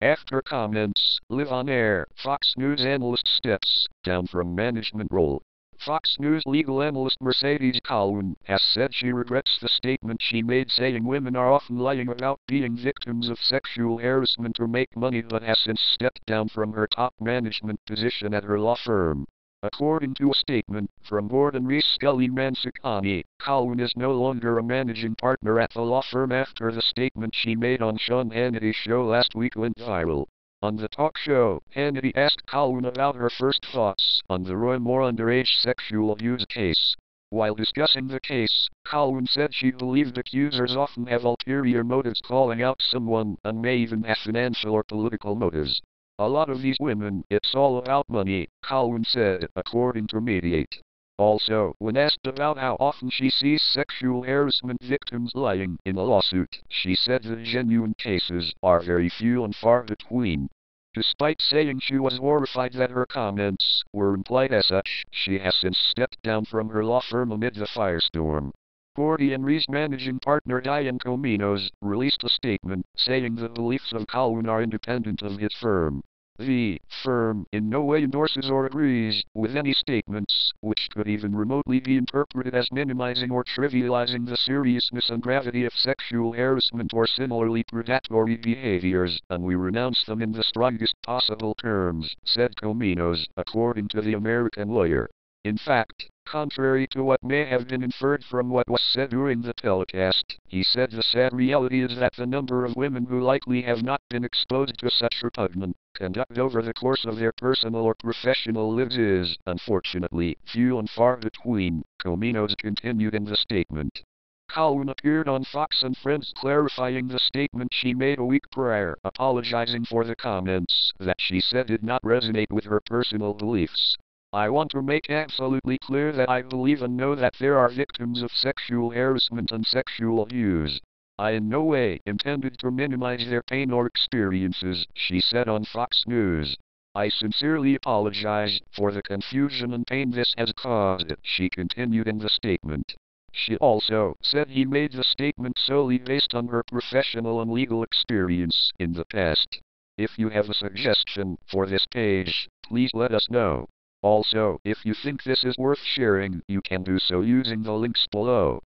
After comments, live on air. Fox News analyst steps down from management role. Fox News legal analyst Mercedes Colwin has said she regrets the statement she made saying women are often lying about being victims of sexual harassment to make money, but has since stepped down from her top management position at her law firm. According to a statement from Gordon Rees Scully Mansukhani, Colwin is no longer a managing partner at the law firm after the statement she made on Sean Hannity's show last week went viral. On the talk show, Hannity asked Colwin about her first thoughts on the Roy Moore underage sexual abuse case. While discussing the case, Colwin said she believed accusers often have ulterior motives calling out someone and may even have financial or political motives. "A lot of these women, it's all about money," Colwin said, according to Mediaite. Also, when asked about how often she sees sexual harassment victims lying in a lawsuit, she said the genuine cases are very few and far between. Despite saying she was horrified that her comments were implied as such, she has since stepped down from her law firm amid the firestorm. Gordon Rees managing partner Dion Cominos released a statement saying the beliefs of Colwin are independent of his firm. "The firm in no way endorses or agrees with any statements which could even remotely be interpreted as minimizing or trivializing the seriousness and gravity of sexual harassment or similarly predatory behaviors, and we renounce them in the strongest possible terms," said Cominos, according to the American Lawyer. In fact, contrary to what may have been inferred from what was said during the telecast, he said the sad reality is that the number of women who likely have not been exposed to such repugnant conduct over the course of their personal or professional lives is, unfortunately, few and far between, Cominos continued in the statement. Colwin appeared on Fox and Friends clarifying the statement she made a week prior, apologizing for the comments that she said did not resonate with her personal beliefs. "I want to make absolutely clear that I believe and know that there are victims of sexual harassment and sexual abuse. I in no way intended to minimize their pain or experiences," she said on Fox News. "I sincerely apologize for the confusion and pain this has caused," she continued in the statement. She also said he made the statement solely based on her professional and legal experience in the past. "If you have a suggestion for this page, please let us know. Also, if you think this is worth sharing, you can do so using the links below."